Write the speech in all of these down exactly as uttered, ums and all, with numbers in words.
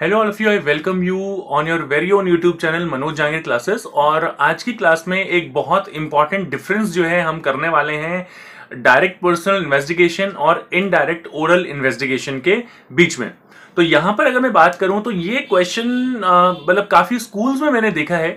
Hello all of you, I welcome you on your very own YouTube channel Manoj Jangir classes. और आज की class में एक बहुत इंपॉर्टेंट डिफरेंस जो है हम करने वाले हैं डायरेक्ट पर्सनल इन्वेस्टिगेशन और इनडायरेक्ट ओरल इन्वेस्टिगेशन के बीच में। तो यहाँ पर अगर मैं बात करूँ तो ये क्वेश्चन मतलब काफ़ी स्कूल्स में मैंने देखा है,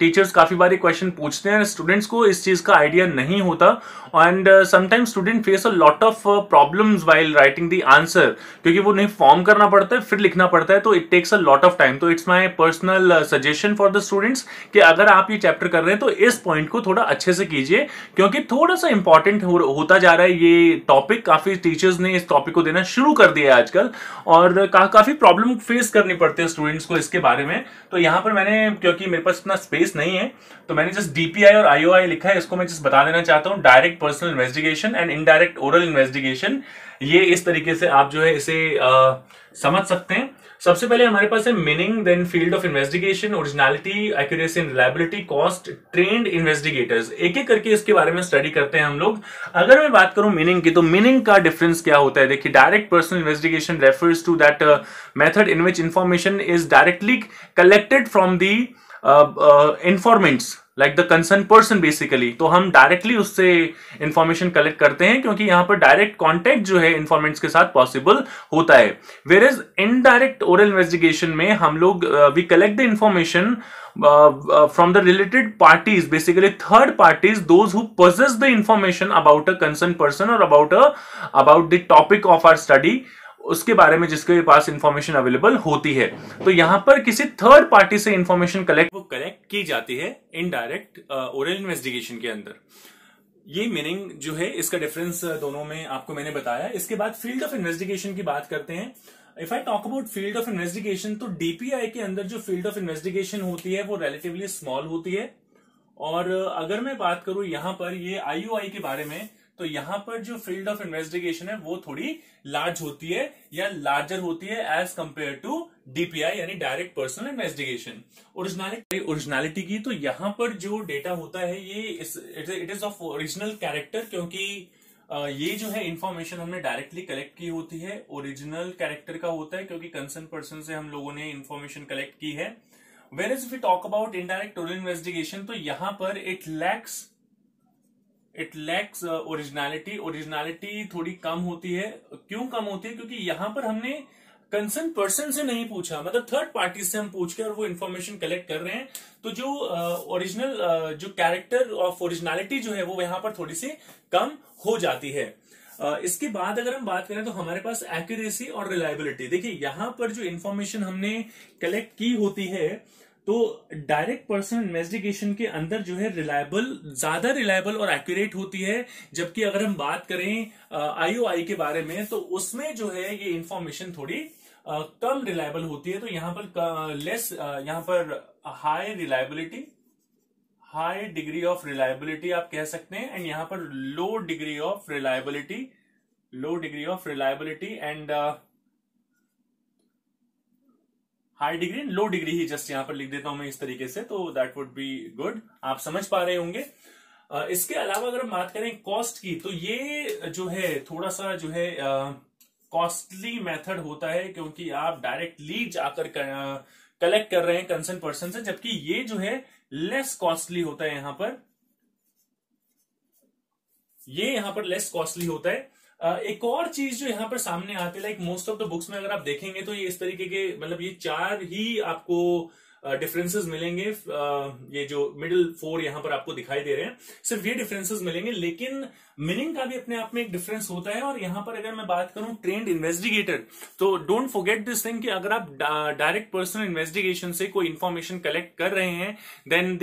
टीचर्स काफ़ी बार ये क्वेश्चन पूछते हैं, स्टूडेंट्स को इस चीज़ का आइडिया नहीं होता and sometimes student face a lot of problems while writing the answer, क्योंकि वो नहीं फॉर्म करना पड़ता है फिर लिखना पड़ता है, तो it takes a lot of time. तो it's my personal suggestion for the students कि अगर आप ये चैप्टर कर रहे हैं तो इस पॉइंट को थोड़ा अच्छे से कीजिए, क्योंकि थोड़ा सा इंपॉर्टेंट हो, होता जा रहा है ये टॉपिक। काफ़ी टीचर्स ने इस टॉपिक को देना शुरू कर दिया है आजकल और का, काफ़ी प्रॉब्लम फेस करनी पड़ती है स्टूडेंट्स को इसके बारे में। तो यहाँ पर मैंने, क्योंकि मेरे पास इतना स्पेस नहीं है, तो मैंने जस्ट डीपीआई और आईओआई लिखा है, इसको मैं जस्ट बता देना चाहता हूं। Direct personal investigation and indirect oral investigation, ये इस तरीके से आप जो है इसे आ, समझ सकते हैं। सबसे पहले हमारे पास है meaning, then field of investigation, originality, accuracy and reliability, cost, trained investigators. एक एक करके इसके बारे में स्टडी करते हैं हम लोग। अगर मैं बात करूं मीनिंग की, तो मीनिंग का डिफरेंस क्या होता है, देखिए। Direct personal investigation refers to that method in which information is directly collected from the informants like the concern person basically. तो हम डायरेक्टली उससे इंफॉर्मेशन कलेक्ट करते हैं, क्योंकि यहाँ पर डायरेक्ट कॉन्टेक्ट जो है इंफॉर्मेंट्स के साथ पॉसिबल होता है। Where is indirect oral investigation में हम लोग we collect the information from the related parties, basically third parties, those who possess the information about a concern person और about a about the topic of our study, उसके बारे में जिसके पास information available होती है। तो यहां पर किसी थर्ड पार्टी से इंफॉर्मेशन कलेक्ट वो कलेक्ट की जाती है इनडायरेक्ट ओरल इन्वेस्टिगेशन के अंदर। ये मीनिंग जो है, इसका डिफरेंस दोनों में आपको मैंने बताया। इसके बाद फील्ड ऑफ इन्वेस्टिगेशन की बात करते हैं। If I talk about field of investigation, तो डीपीआई के अंदर जो फील्ड ऑफ इन्वेस्टिगेशन होती है वो रिलेटिवली स्मॉल होती है। और अगर मैं बात करूं यहां पर ये आईओआई के बारे में, तो यहां पर जो फील्ड ऑफ इन्वेस्टिगेशन है वो थोड़ी लार्ज होती है या लार्जर होती है एज कंपेयर टू डीपीआई यानी direct personal investigation. Originality originality की, तो यहां पर जो डेटा होता है ये it is of original character, क्योंकि ये जो है इंफॉर्मेशन हमने डायरेक्टली कलेक्ट की होती है, ओरिजिनल कैरेक्टर का होता है, क्योंकि कंसर्न पर्सन से हम लोगों ने इंफॉर्मेशन कलेक्ट की है। Where is if we talk about indirect oral investigation, तो यहां पर it lacks it lacks originality originality थोड़ी कम होती है। क्यों कम होती है? क्योंकि यहां पर हमने कंसर्न पर्सन से नहीं पूछा, मतलब थर्ड पार्टी से हम पूछ के और वो इन्फॉर्मेशन कलेक्ट कर रहे हैं, तो जो ओरिजिनल uh, uh, जो कैरेक्टर ऑफ ओरिजिनलिटी जो है वो यहां पर थोड़ी सी कम हो जाती है। uh, इसके बाद अगर हम बात करें तो हमारे पास एक्यूरेसी और रिलायबिलिटी। देखिए यहां पर जो इन्फॉर्मेशन हमने कलेक्ट की होती है, तो डायरेक्ट पर्सनल इन्वेस्टिगेशन के अंदर जो है रिलायबल, ज्यादा रिलायबल और एक्यूरेट होती है। जबकि अगर हम बात करें आईओआई के बारे में, तो उसमें जो है ये इंफॉर्मेशन थोड़ी आ, कम रिलायबल होती है। तो यहां पर लेस यहां पर high reliability, high degree of reliability आप कह सकते हैं, एंड यहां पर low degree of reliability low degree of reliability and high degree, low degree ही जस्ट यहाँ पर लिख देता हूं मैं इस तरीके से, तो दैट वुड बी गुड, आप समझ पा रहे होंगे। इसके अलावा अगर हम बात करें कॉस्ट की, तो ये जो है थोड़ा सा जो है कॉस्टली uh, मेथड होता है, क्योंकि आप डायरेक्टली जाकर कलेक्ट कर रहे हैं कंसर्न पर्सन से, जबकि ये जो है लेस कॉस्टली होता है। यहां पर ये यहां पर लेस कॉस्टली होता है। Uh, एक और चीज जो यहाँ पर सामने आती है, like most of the books में अगर आप देखेंगे तो ये इस तरीके के, मतलब ये चार ही आपको डिफरेंसेस uh, मिलेंगे। uh, ये जो मिडिल फोर यहाँ पर आपको दिखाई दे रहे हैं, सिर्फ ये डिफरेंसेस मिलेंगे, लेकिन मीनिंग का भी अपने आप में एक डिफरेंस होता है। और यहाँ पर अगर मैं बात करूं ट्रेंड इन्वेस्टिगेटर, तो डोंट फॉरगेट दिस थिंग कि अगर आप डायरेक्ट पर्सनल इन्वेस्टिगेशन से कोई इन्फॉर्मेशन कलेक्ट कर रहे हैं, then the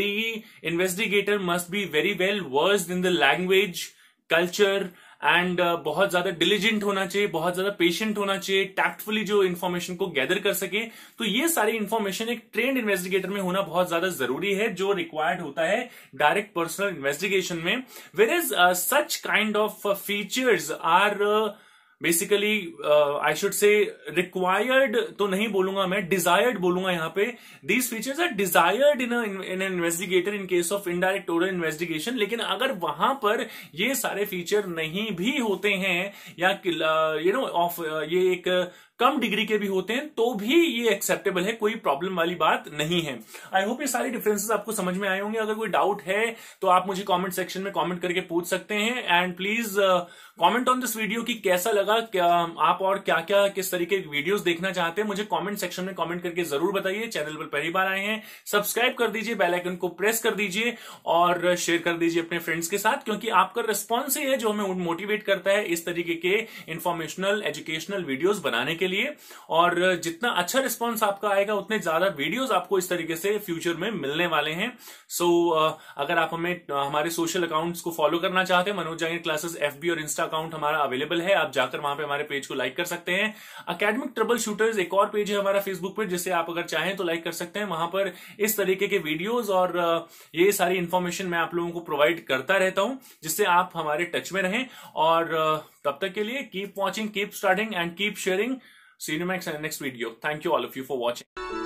investigator must be very well versed in the language, culture and uh, बहुत ज्यादा डिलीजेंट होना चाहिए, बहुत ज्यादा पेशेंट होना चाहिए, टैक्टफुली जो इन्फॉर्मेशन को गैदर कर सके। तो ये सारी इन्फॉर्मेशन एक ट्रेंड इन्वेस्टिगेटर में होना बहुत ज्यादा जरूरी है, जो रिक्वायर्ड होता है डायरेक्ट पर्सनल इन्वेस्टिगेशन में। Whereas such kind of features are basically I should say required, तो नहीं बोलूंगा मैं, डिजायर्ड बोलूंगा यहाँ पे। These features are desired in in investigator in case of indirect oral investigation. लेकिन अगर वहां पर ये सारे फीचर नहीं भी होते हैं, या यू नो ऑफ ये एक कम डिग्री के भी होते हैं तो भी ये एक्सेप्टेबल है, कोई प्रॉब्लम वाली बात नहीं है। आई होप ये सारी डिफरेंसेस आपको समझ में आए होंगे। अगर कोई डाउट है तो आप मुझे कमेंट सेक्शन में कमेंट करके पूछ सकते हैं। And please comment on this video कि कैसा लगा, क्या आप और क्या क्या किस तरीके की वीडियोस देखना चाहते हैं, मुझे कमेंट सेक्शन में कमेंट करके जरूर बताइए। चैनल पर पहली बार आए हैं सब्सक्राइब कर दीजिए, बेल आइकन को प्रेस कर दीजिए और शेयर कर दीजिए अपने फ्रेंड्स के साथ, क्योंकि आपका रिस्पॉन्स ही है जो हमें मोटिवेट करता है इस तरीके के इंफॉर्मेशनल एजुकेशनल वीडियोस बनाने के लिए। और जितना अच्छा रिस्पॉन्स आपका आएगा उतने ज्यादा वीडियोस आपको इस तरीके से फ्यूचर में मिलने वाले हैं। सो so, अगर आप हमें हमारे सोशल अकाउंट्स को फॉलो करना चाहते हैं, मनोज जांगिर क्लासेस एफबी और इंस्टा अकाउंट हमारा अवेलेबल है, आप जाकर वहां पे हमारे पेज को लाइक कर सकते हैं। अकेडमिक ट्रबल शूटर्स एक और पेज है हमारा फेसबुक पर, जिसे आप अगर चाहें तो लाइक कर सकते हैं। वहां पर इस तरीके के वीडियोज और ये सारी इंफॉर्मेशन मैं आप लोगों को प्रोवाइड करता रहता हूं, जिससे आप हमारे टच में रहें। और तब तक के लिए keep watching, keep starting and keep sharing. See you in my next video. Thank you all of you for watching.